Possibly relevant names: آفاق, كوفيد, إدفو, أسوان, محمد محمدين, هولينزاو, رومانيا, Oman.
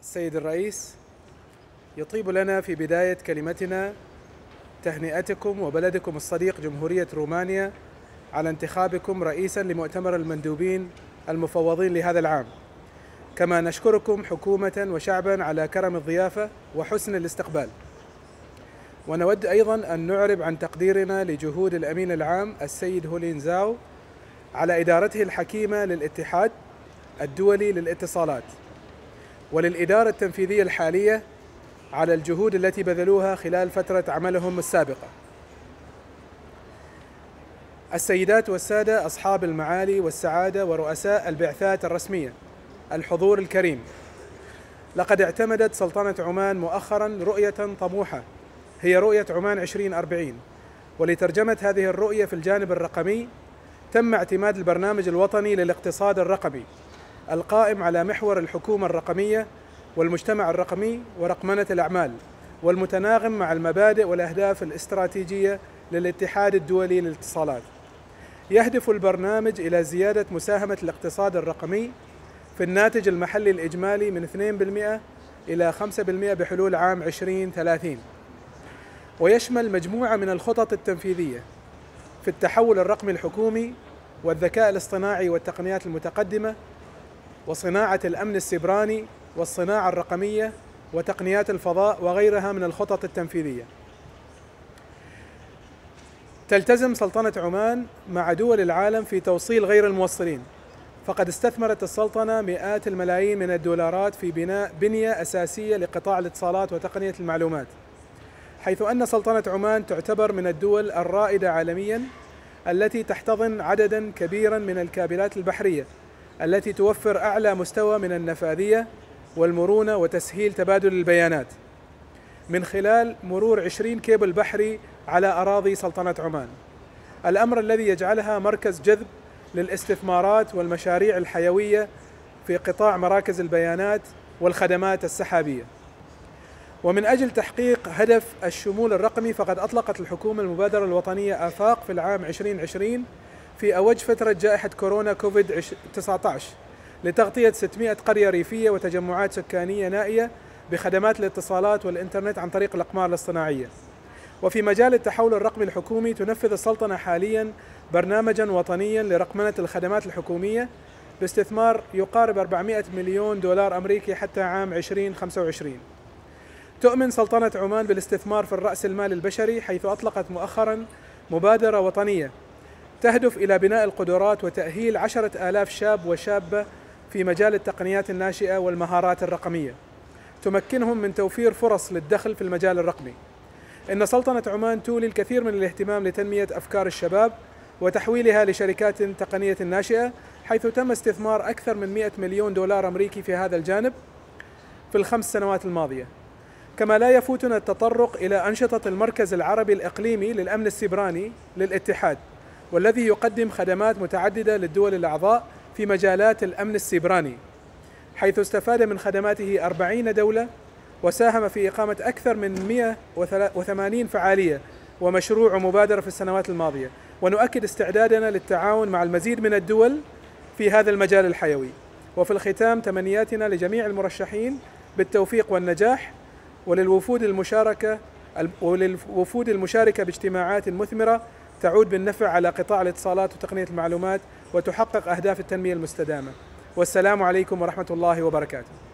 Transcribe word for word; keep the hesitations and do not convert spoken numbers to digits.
السيد الرئيس، يطيب لنا في بداية كلمتنا تهنئتكم وبلدكم الصديق جمهورية رومانيا على انتخابكم رئيساً لمؤتمر المندوبين المفوضين لهذا العام، كما نشكركم حكومة وشعباً على كرم الضيافة وحسن الاستقبال. ونود أيضاً أن نعرب عن تقديرنا لجهود الأمين العام السيد هولينزاو على إدارته الحكيمة للاتحاد الدولي للاتصالات، وللإدارة التنفيذية الحالية على الجهود التي بذلوها خلال فترة عملهم السابقة. السيدات والسادة أصحاب المعالي والسعادة ورؤساء البعثات الرسمية، الحضور الكريم، لقد اعتمدت سلطنة عمان مؤخراً رؤية طموحة هي رؤية عمان عشرين أربعين، ولترجمة هذه الرؤية في الجانب الرقمي تم اعتماد البرنامج الوطني للاقتصاد الرقمي القائم على محور الحكومة الرقمية والمجتمع الرقمي ورقمنة الأعمال، والمتناغم مع المبادئ والأهداف الاستراتيجية للاتحاد الدولي للاتصالات. يهدف البرنامج إلى زيادة مساهمة الاقتصاد الرقمي في الناتج المحلي الإجمالي من اثنين بالمئة إلى خمسة بالمئة بحلول عام عشرين ثلاثين، ويشمل مجموعة من الخطط التنفيذية في التحول الرقمي الحكومي والذكاء الاصطناعي والتقنيات المتقدمة وصناعة الأمن السيبراني والصناعة الرقمية وتقنيات الفضاء وغيرها من الخطط التنفيذية. تلتزم سلطنة عمان مع دول العالم في توصيل غير الموصلين، فقد استثمرت السلطنة مئات الملايين من الدولارات في بناء بنية أساسية لقطاع الاتصالات وتقنية المعلومات، حيث أن سلطنة عمان تعتبر من الدول الرائدة عالمياً التي تحتضن عدداً كبيراً من الكابلات البحرية التي توفر أعلى مستوى من النفاذية والمرونة وتسهيل تبادل البيانات من خلال مرور عشرين كيبل بحري على أراضي سلطنة عمان، الأمر الذي يجعلها مركز جذب للاستثمارات والمشاريع الحيوية في قطاع مراكز البيانات والخدمات السحابية. ومن أجل تحقيق هدف الشمول الرقمي، فقد أطلقت الحكومة المبادرة الوطنية آفاق في العام عشرين عشرين في أوج فترة جائحة كورونا كوفيد تسعة عشر لتغطية ستمئة قرية ريفية وتجمعات سكانية نائية بخدمات الاتصالات والإنترنت عن طريق الأقمار الاصطناعية. وفي مجال التحول الرقمي الحكومي، تنفذ السلطنة حاليا برنامجا وطنيا لرقمنة الخدمات الحكومية باستثمار يقارب أربعمئة مليون دولار أمريكي حتى عام عشرين خمسة وعشرين. تؤمن سلطنة عمان بالاستثمار في الرأس المال البشري، حيث أطلقت مؤخرا مبادرة وطنية تهدف إلى بناء القدرات وتأهيل عشرة آلاف شاب وشابة في مجال التقنيات الناشئة والمهارات الرقمية تمكنهم من توفير فرص للدخل في المجال الرقمي. إن سلطنة عمان تولي الكثير من الاهتمام لتنمية أفكار الشباب وتحويلها لشركات تقنية ناشئة، حيث تم استثمار أكثر من مئة مليون دولار أمريكي في هذا الجانب في الخمس سنوات الماضية. كما لا يفوتنا التطرق إلى أنشطة المركز العربي الإقليمي للأمن السيبراني للاتحاد، والذي يقدم خدمات متعددة للدول الأعضاء في مجالات الأمن السيبراني، حيث استفاد من خدماته أربعين دولة وساهم في إقامة أكثر من مئة وثمانين فعالية ومشروع ومبادرة في السنوات الماضية. ونؤكد استعدادنا للتعاون مع المزيد من الدول في هذا المجال الحيوي. وفي الختام، تمنياتنا لجميع المرشحين بالتوفيق والنجاح، وللوفود المشاركة وللوفود المشاركة باجتماعات مثمرة تعود بالنفع على قطاع الاتصالات وتقنية المعلومات وتحقق أهداف التنمية المستدامة. والسلام عليكم ورحمة الله وبركاته.